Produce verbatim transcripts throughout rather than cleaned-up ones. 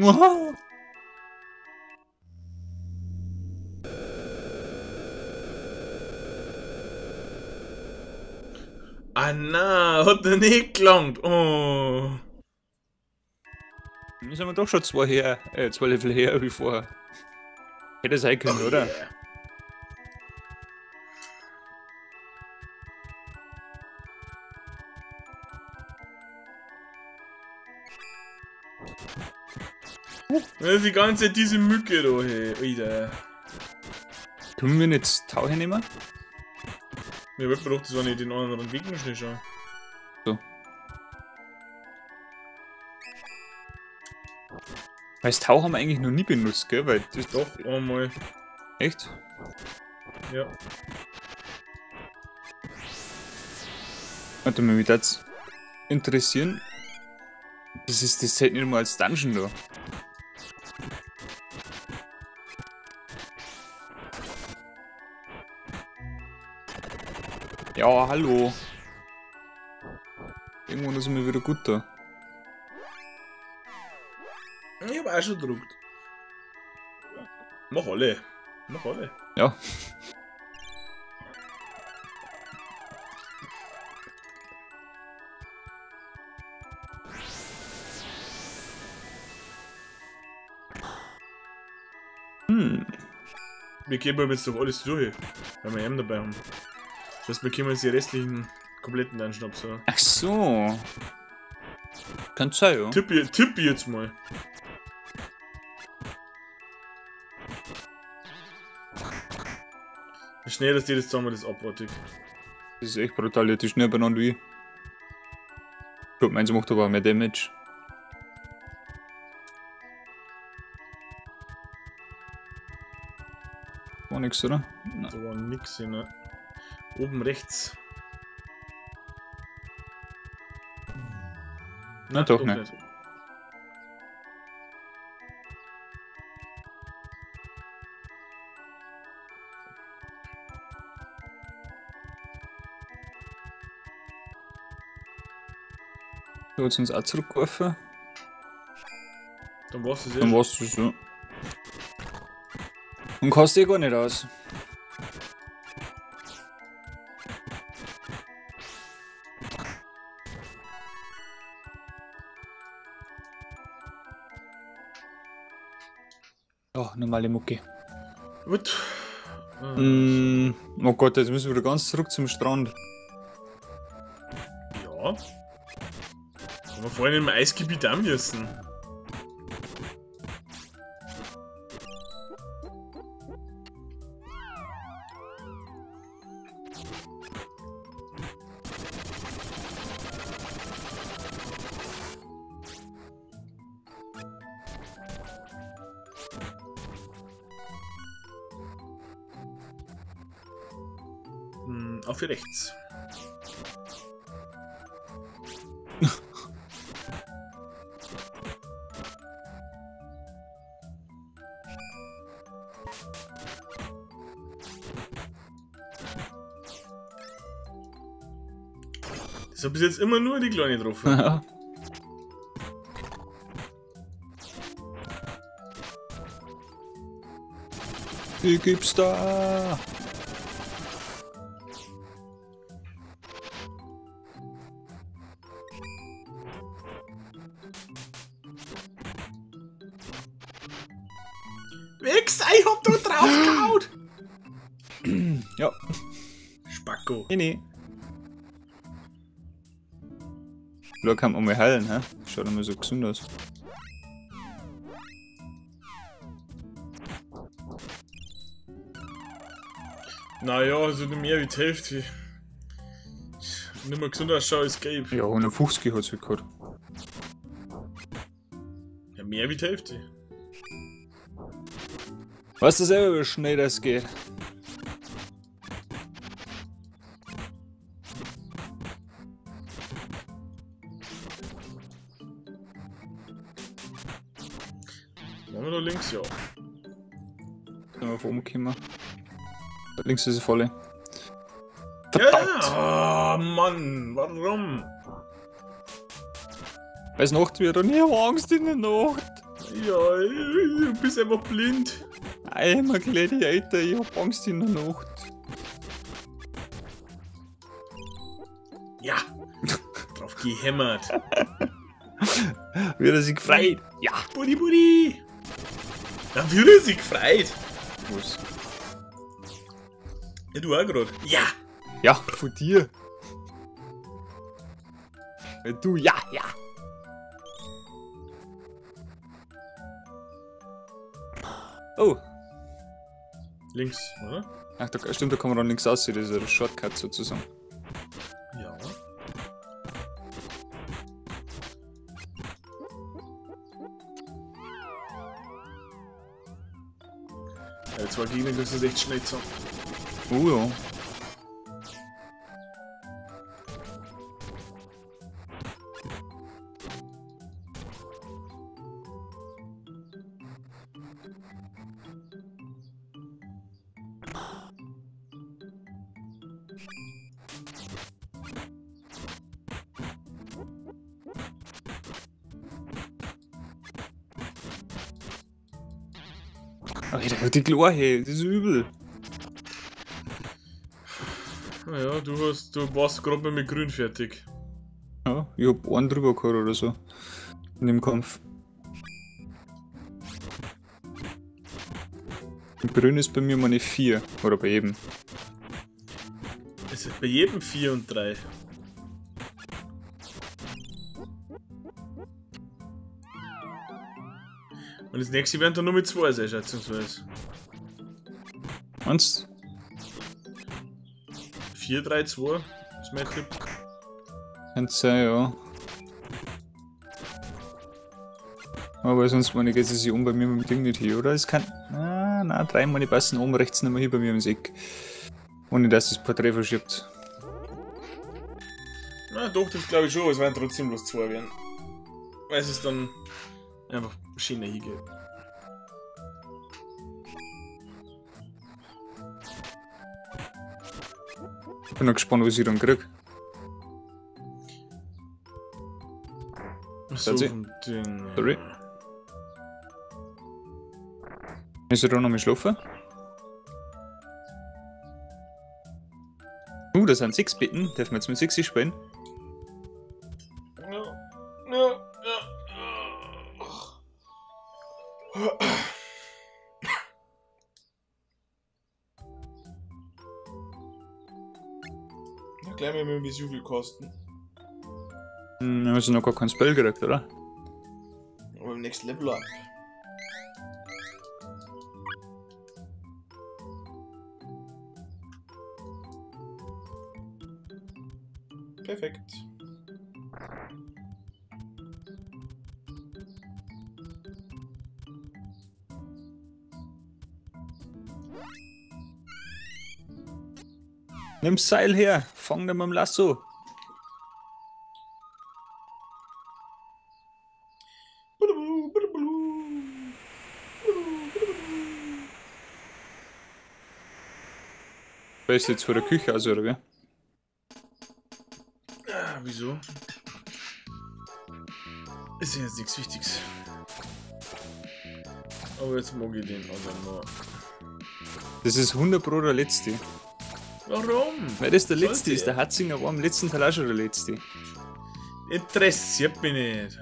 Oh. Anna, hat er nicht gelangt. Oh. Dann sind wir doch schon zwei her, äh, zwei Level her wie vorher. Hätte sein können, oh, oder? Yeah. Die ganze diese Mücke da, hey, Alter. Können wir nicht das Tau hernehmen? Ja, ich brauche das auch nicht, den anderen Weg muss nicht schauen. So. Weil das Tau haben wir eigentlich noch nie benutzt, gell? Weil das doch, einmal. Echt? Ja. Warte mal, mich das interessieren. Das ist das Set nicht mal als Dungeon da. Ja, hallo. Irgendwann ist mir wieder gut da. Ich hab auch schon gedruckt. Mach alle. Mach alle. Ja. Hm. Wir geben jetzt doch alles durch, weil wir eben dabei haben. Das bekommen wir jetzt die restlichen kompletten Einschnaps. Ach so. Kann sein, ja. Tipp, tipp jetzt mal. Wie schnell, dass die das zusammen das abartig. Das ist echt brutal, die schnell beieinander wie. Ich glaube, meins macht aber auch mehr Damage. War nix, oder? Nein. Da war nix, ne? Oben rechts. Na, Na doch, doch nicht. nicht. Da hat es uns auch zurückgeworfen. Dann warst du es ja. Dann warst du es ja. Und kannst du eh gar nicht aus. Oh, normale Mucke. Gut. Mm, oh Gott, jetzt müssen wir wieder ganz zurück zum Strand. Ja. Haben wir vorhin im Eisgebiet auch müssen. Auf hier rechts. Das habe ich jetzt immer nur die kleine drauf. Ja. Die gibt's da. Nix, ich hab da drauf gehauen! Ja. Spacko. Nee, nee. Da kann man mal heilen, hä? Schaut mal so gesund aus. Naja, also nicht mehr wie die Hälfte. Nicht mehr gesund ausschauen ist gelb. Ja, hundertfünfzig hat es halt gehabt. Ja, mehr wie die Hälfte. Weißt du selber, wie schnell das geht? Machen wir da links, ja. Können wir vorne kommen. Da links ist sie voll. Verdammt! Ja, oh, Mann, warum? Weil es Nacht wird und ich hab Angst in der Nacht. Ja, du bist einfach blind. Einmal Gladiator, ich hab Angst in der Nacht. Ja, drauf gehämmert. Wird er sich gefreut? Ja. Buddy, Buddy. Dann wird er sich gefreut. Was? Ja, du auch gerade. Ja. Ja, von dir. Ja, du, ja, ja. Oh. Links, oder? Ach, da, stimmt, da kann man dann links aussehen, das ist ein Shortcut sozusagen. Ja. Ja, zwei Gegner kriegst du das echt schnell zusammen. Oh ja. Alter, die Glorhe, das ist übel. Naja, du warst, du warst gerade mit Grün fertig. Ja, ich hab einen drüber gehabt oder so. In dem Kampf. Grün ist bei mir meine vier. Oder bei jedem. Es ist bei jedem vier und drei. Und das nächste werden dann nur mit zwei sein, schätzungsweise. Eins? vier, drei, zwei ist mein Tipp. Eins, ja. Aber sonst meine geht es sich um bei mir mit dem Ding nicht hier, oder? Es kann. Ah, na, drei meine passen oben rechts nicht mehr hier bei mir im Eck. Ohne dass das Porträt verschiebt. Na doch, das glaube ich schon, es werden trotzdem bloß zwei werden. Weil es ist dann. Einfach Schiene hier geht. Ich bin noch gespannt, was ich dann krieg. So, den... Sorry. Ist er da noch mal schlafen? Uh, da sind sechs Bitten. Darf man jetzt mit sechs spielen? Gleich mal mit dem Vesuvius kosten. Hm, da haben sie noch gar kein Spell gekriegt, oder? Aber im nächsten Level ab. Perfekt. Nimm's Seil her! Fang den mit dem Lasso! Du bist jetzt vor der Küche aus, oder wie? Ah, wieso? Ist ja jetzt nichts Wichtiges. Aber jetzt mag ich den anderen mal. Das ist hundert Pro der letzte. Warum? Weil das der letzte ist, der Hatzinger war am letzten Teil auch schon der letzte. Interessiert mich nicht.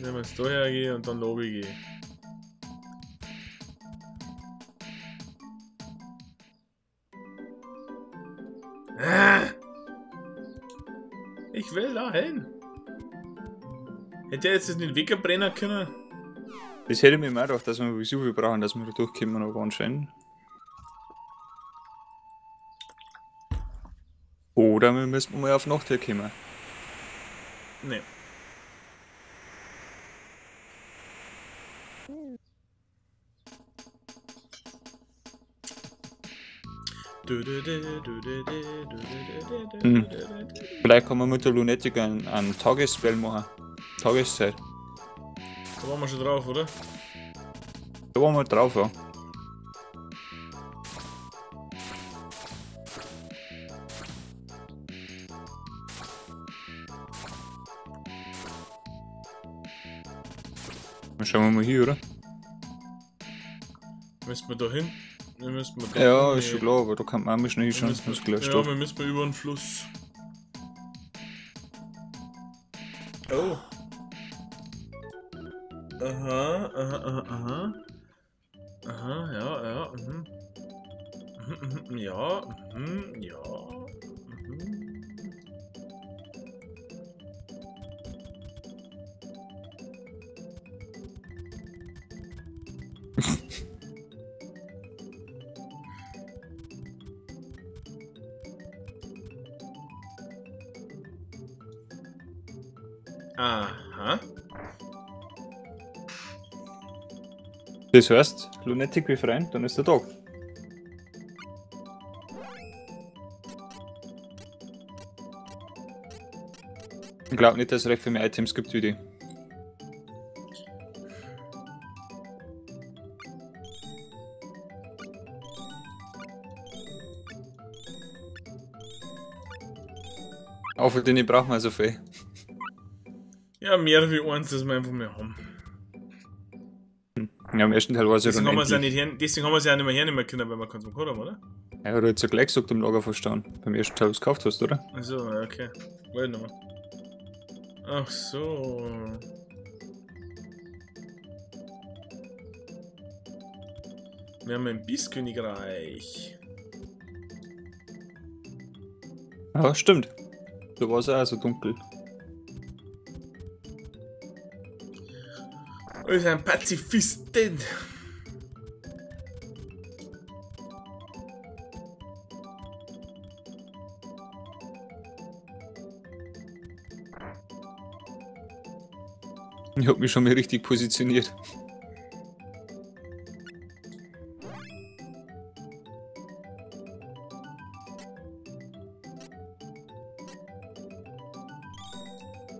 Wenn wir jetzt da hergehen und dann Lobby gehen. Ich will da hin. Hätte er jetzt das nicht wegbrennen können? Das hätte ich mir auch gedacht, dass wir so viel brauchen, dass wir da durchkommen, aber anscheinend. Oder wir müssen mal auf Nacht herkommen. Nee. Hm. Vielleicht kann man mit der Lunatic einen, einen Tagesspell machen. Tageszeit. Da waren wir schon drauf, oder? Da waren wir drauf, ja. Dann schauen wir mal hier, oder? Müssen wir da hin? Wir müssen wir da ja, hin. Ist schon klar, aber da kann man auch mal schnell hinschauen. Ja, da. Wir müssen mal über den Fluss. Oh. Aha, aha, aha, aha. Aha, ja, ja, mhm. Ja, mhm, ja. Mhm. Aha. Das heißt, Lunatic befreien, dann ist der Tag. Ich glaube nicht, dass es recht viel mehr Items gibt wie die. Auch für den brauchen wir so viel. Ja, mehr wie eins, das wir einfach mehr haben. Ja, im ersten Teil war es ja deswegen haben nicht her, deswegen haben wir es ja auch nicht mehr hernehmen können, weil wir keinen zum Code haben, oder? Ja, du hast ja gleich gesagt im Lager verstanden. Beim ersten Teil, was du gekauft hast, oder? Achso, okay. Warte nochmal. Ach so. Wir haben ein Bisskönigreich. Ja, stimmt. Da war es auch so dunkel. Wir sind Pazifisten! Ich hab mich schon mal richtig positioniert.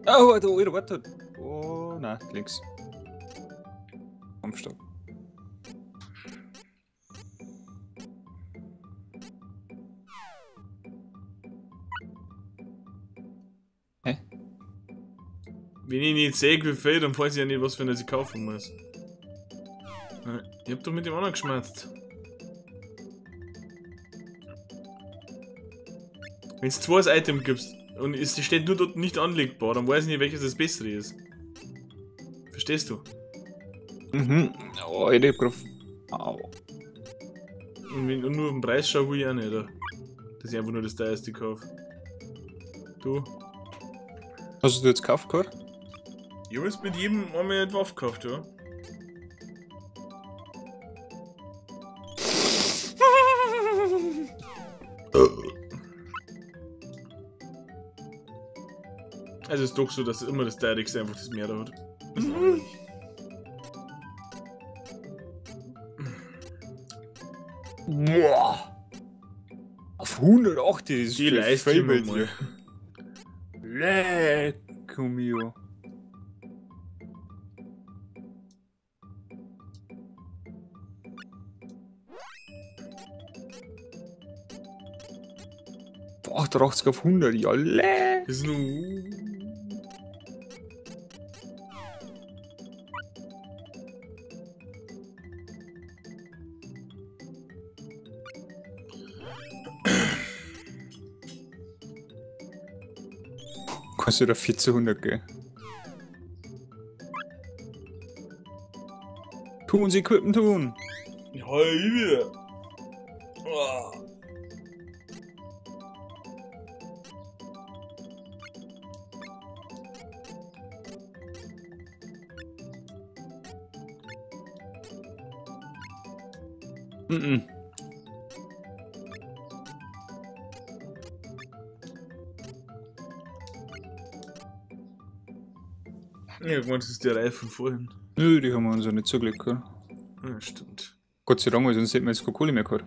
Oh, warte, warte, warte. Oh, nein, links. Kampfstock. Hä? Wenn ich nicht sehe, wie viel, dann weiß ich ja nicht, was für eine ich kaufen muss. Ich hab doch mit dem anderen geschmerzt. Wenn es zwei Item gibst und es steht nur dort nicht anlegbar, dann weiß ich nicht, welches das bessere ist. Verstehst du? Mhm. Oh, ich hab grad... Au. Und wenn ich nur auf den Preis schaue, will ich auch nicht, oder? Dass ich einfach nur das teuerste kaufe. Du? Hast du jetzt gekauft gehabt? Ich hab jetzt mit jedem einmal etwa aufgekauft, ja? Also ist doch so, dass immer das teuerste einfach das mehr da hat. Mhm. Boah. Auf hundertacht ist die Leistung mit dir. Lecco mio. achtundachtziger auf hundert, ja leck. Das ist nur... Kannst du da vierzehnhundert gehen? Tun sie Quippen tun! Ja, ich wieder! Oh. Mm-mm. Ja, ich meine, das ist der Reihe von vorhin. Nö, die haben wir uns ja nicht zugelegt, gell? Ja, stimmt. Gott sei Dank, sonst hätten wir jetzt keine Kohle mehr gehabt.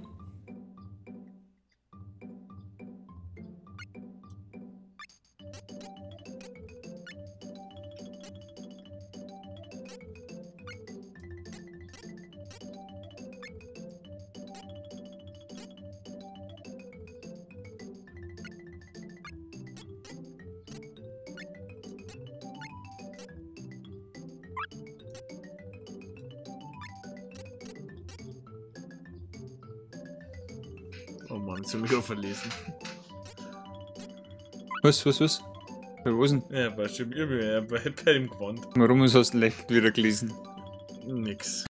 Oh Mann, zum Glück verlesen. Was, was, was? Bei was denn? Ja, bei, bei, bei dem Quant. Warum hast du das leicht wieder gelesen? Nix.